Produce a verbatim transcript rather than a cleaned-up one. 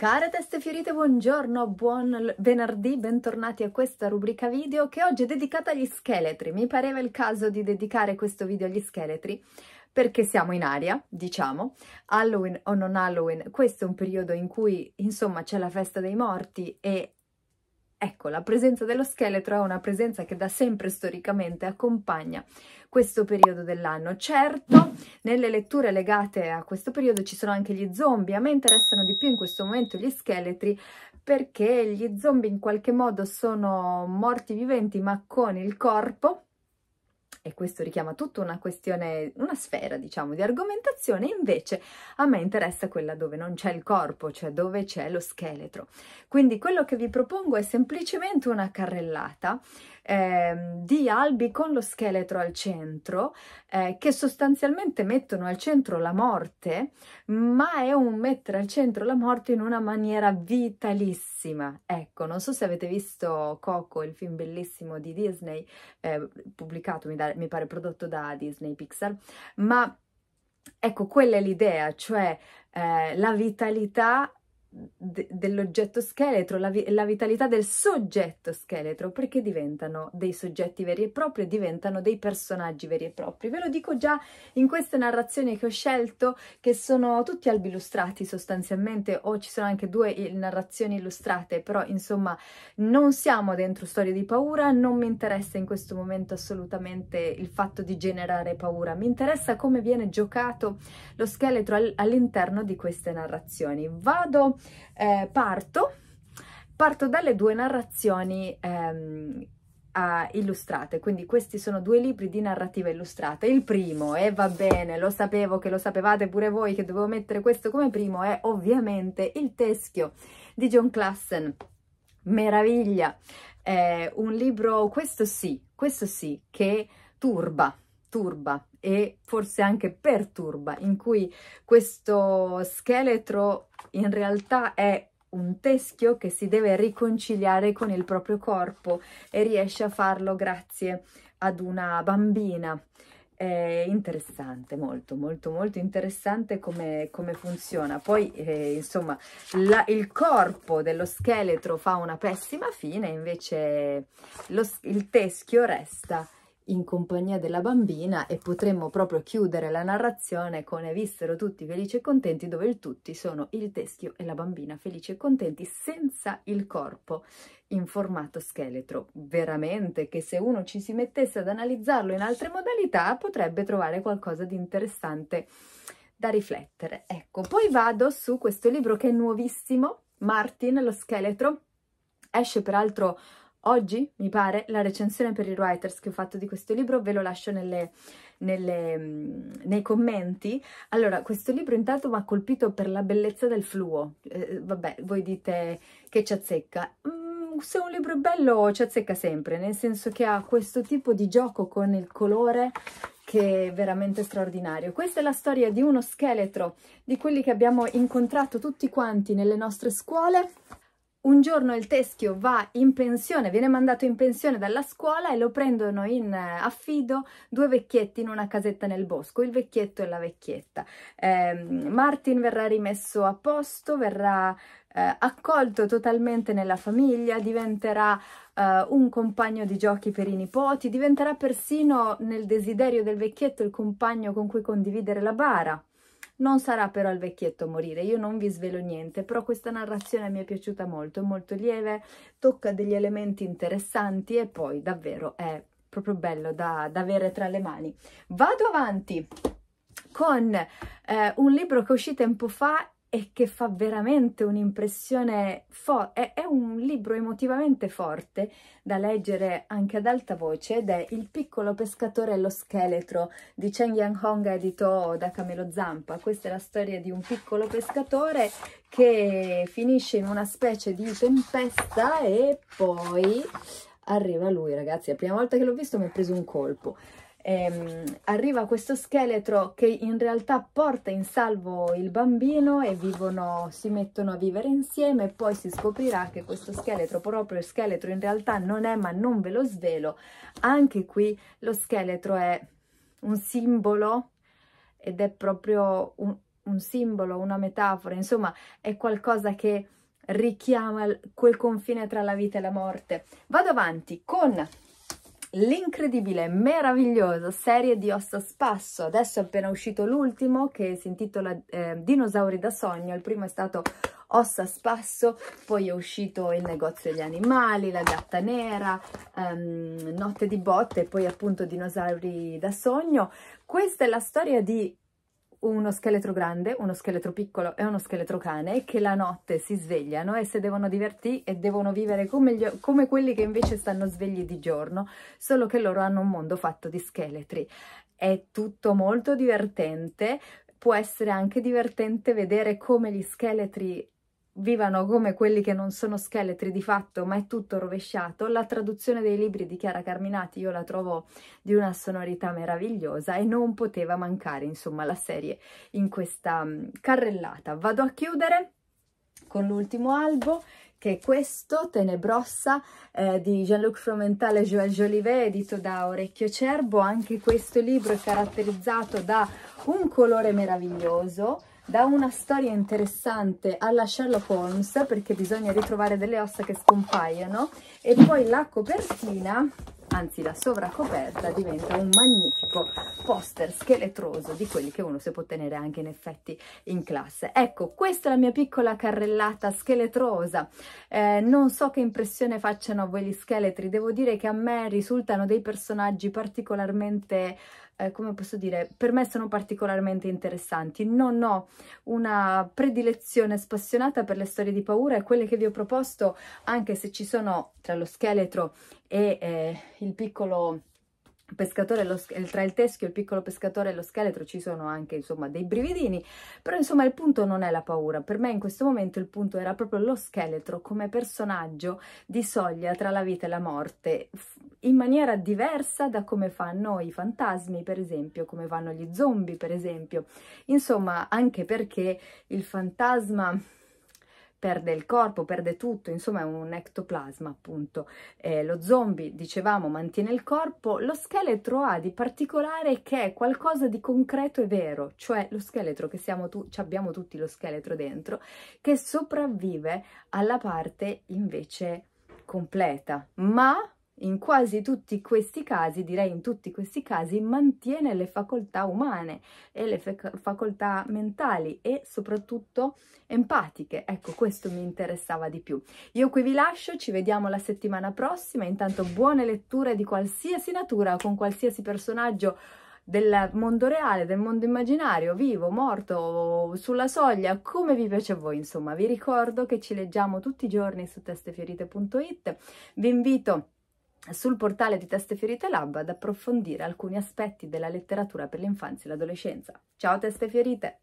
Care Teste Fiorite, buongiorno, buon venerdì, bentornati a questa rubrica video che oggi è dedicata agli scheletri. Mi pareva il caso di dedicare questo video agli scheletri perché siamo in aria, diciamo, Halloween o non Halloween, questo è un periodo in cui insomma c'è la festa dei morti e ecco, la presenza dello scheletro è una presenza che da sempre storicamente accompagna questo periodo dell'anno. Certo, nelle letture legate a questo periodo ci sono anche gli zombie. A me interessano di più in questo momento gli scheletri perché gli zombie in qualche modo sono morti viventi ma con il corpo, e questo richiama tutta una questione, una sfera diciamo di argomentazione. Invece a me interessa quella dove non c'è il corpo, cioè dove c'è lo scheletro. Quindi quello che vi propongo è semplicemente una carrellata eh, di albi con lo scheletro al centro eh, che sostanzialmente mettono al centro la morte, ma è un mettere al centro la morte in una maniera vitalissima. Ecco, non so se avete visto Coco, il film bellissimo di Disney eh, pubblicato mi da mi pare prodotto da Disney Pixar, ma ecco, quella è l'idea, cioè eh, la vitalità de dell'oggetto scheletro, la, vi la vitalità del soggetto scheletro, perché diventano dei soggetti veri e propri, diventano dei personaggi veri e propri. Ve lo dico già in queste narrazioni che ho scelto, che sono tutti albi illustrati sostanzialmente, o ci sono anche due narrazioni illustrate, però insomma non siamo dentro storie di paura, non mi interessa in questo momento assolutamente il fatto di generare paura, mi interessa come viene giocato lo scheletro all all'interno di queste narrazioni. Vado Eh, parto, parto dalle due narrazioni ehm, a, illustrate, quindi questi sono due libri di narrativa illustrata. Il primo, e eh, va bene, lo sapevo che lo sapevate pure voi che dovevo mettere questo come primo, è ovviamente Il Teschio di John Klassen. Meraviglia, eh, un libro, questo sì, questo sì, che turba, turba e forse anche perturba, in cui questo scheletro in realtà è un teschio che si deve riconciliare con il proprio corpo e riesce a farlo grazie ad una bambina. È interessante, molto molto molto interessante come, come funziona. Poi eh, insomma la, il corpo dello scheletro fa una pessima fine, invece lo, il teschio resta in compagnia della bambina, e potremmo proprio chiudere la narrazione con "e vissero tutti felici e contenti", dove il tutti sono il teschio e la bambina felici e contenti senza il corpo in formato scheletro. Veramente che se uno ci si mettesse ad analizzarlo in altre modalità potrebbe trovare qualcosa di interessante da riflettere. Ecco, poi vado su questo libro che è nuovissimo, Martin, lo scheletro, esce peraltro oggi, mi pare, la recensione per i writers che ho fatto di questo libro, ve lo lascio nelle, nelle, nei commenti. Allora, questo libro intanto mi ha colpito per la bellezza del fluo. Eh, vabbè, voi dite che ci azzecca. Mm, se un libro è bello ci azzecca sempre, nel senso che ha questo tipo di gioco con il colore che è veramente straordinario. Questa è la storia di uno scheletro, di quelli che abbiamo incontrato tutti quanti nelle nostre scuole. Un giorno il teschio va in pensione, viene mandato in pensione dalla scuola e lo prendono in affido due vecchietti in una casetta nel bosco, il vecchietto e la vecchietta. Eh, Martin verrà rimesso a posto, verrà eh, accolto totalmente nella famiglia, diventerà eh, un compagno di giochi per i nipoti, diventerà persino, nel desiderio del vecchietto, il compagno con cui condividere la bara. Non sarà però il vecchietto a morire, io non vi svelo niente, però questa narrazione mi è piaciuta molto, è molto lieve, tocca degli elementi interessanti e poi davvero è proprio bello da, da avere tra le mani. Vado avanti con eh, un libro che uscì tempo fa e che fa veramente un'impressione forte, è, è un libro emotivamente forte da leggere anche ad alta voce, ed è Il piccolo pescatore e lo scheletro di Chen Yang Hong, edito da Camelozampa. Questa è la storia di un piccolo pescatore che finisce in una specie di tempesta e poi arriva lui, ragazzi, la prima volta che l'ho visto mi è preso un colpo. Ehm, arriva questo scheletro che in realtà porta in salvo il bambino e vivono, si mettono a vivere insieme, e poi si scoprirà che questo scheletro, proprio il scheletro in realtà non è, ma non ve lo svelo. Anche qui lo scheletro è un simbolo ed è proprio un un simbolo, una metafora, insomma è qualcosa che richiama quel confine tra la vita e la morte. Vado avanti con l'incredibile, meravigliosa serie di Osso Spasso. Adesso è appena uscito l'ultimo, che si intitola eh, Dinosauri da sogno. Il primo è stato Osso Spasso, poi è uscito Il negozio degli animali, La gatta nera, um, Notte di botte e poi appunto Dinosauri da sogno. Questa è la storia di uno scheletro grande, uno scheletro piccolo e uno scheletro cane che la notte si svegliano e si devono divertire e devono vivere come, gli, come quelli che invece stanno svegli di giorno, solo che loro hanno un mondo fatto di scheletri. È tutto molto divertente, può essere anche divertente vedere come gli scheletri vivano come quelli che non sono scheletri di fatto, ma è tutto rovesciato. La traduzione dei libri di Chiara Carminati io la trovo di una sonorità meravigliosa e non poteva mancare, insomma, la serie in questa carrellata. Vado a chiudere con l'ultimo albo, che è questo, Tenebrossa, eh, di Jean-Luc Fromental e Joël Jolivet, edito da Orecchio Cerbo. Anche questo libro è caratterizzato da un colore meraviglioso, da una storia interessante alla Sherlock Holmes, perché bisogna ritrovare delle ossa che scompaiono, e poi la copertina, anzi la sovracoperta, diventa un magnifico poster scheletroso di quelli che uno si può tenere anche in effetti in classe. Ecco, questa è la mia piccola carrellata scheletrosa. Eh, non so che impressione facciano a voi gli scheletri, devo dire che a me risultano dei personaggi particolarmente, eh, come posso dire, per me sono particolarmente interessanti. Non ho una predilezione spassionata per le storie di paura, e quelle che vi ho proposto, anche se ci sono tra lo scheletro e eh, il piccolo pescatore, lo, tra il teschio, il piccolo pescatore e lo scheletro, ci sono anche, insomma, dei brividini, però insomma il punto non è la paura. Per me in questo momento il punto era proprio lo scheletro come personaggio di soglia tra la vita e la morte, in maniera diversa da come fanno i fantasmi, per esempio, come fanno gli zombie, per esempio. Insomma, anche perché il fantasma perde il corpo, perde tutto, insomma è un ectoplasma, appunto. Eh, lo zombie, dicevamo, mantiene il corpo. Lo scheletro ha di particolare che è qualcosa di concreto e vero, cioè lo scheletro che siamo tu, ci abbiamo tutti lo scheletro dentro, che sopravvive alla parte invece completa, ma in quasi tutti questi casi, direi in tutti questi casi, mantiene le facoltà umane e le facoltà mentali e soprattutto empatiche. Ecco, questo mi interessava di più. Io qui vi lascio, ci vediamo la settimana prossima. Intanto buone letture di qualsiasi natura, con qualsiasi personaggio del mondo reale, del mondo immaginario, vivo, morto, sulla soglia, come vi piace a voi, insomma. Vi ricordo che ci leggiamo tutti i giorni su teste fiorite punto it. Vi invito sul portale di Teste Fiorite Lab ad approfondire alcuni aspetti della letteratura per l'infanzia e l'adolescenza. Ciao Teste Fiorite!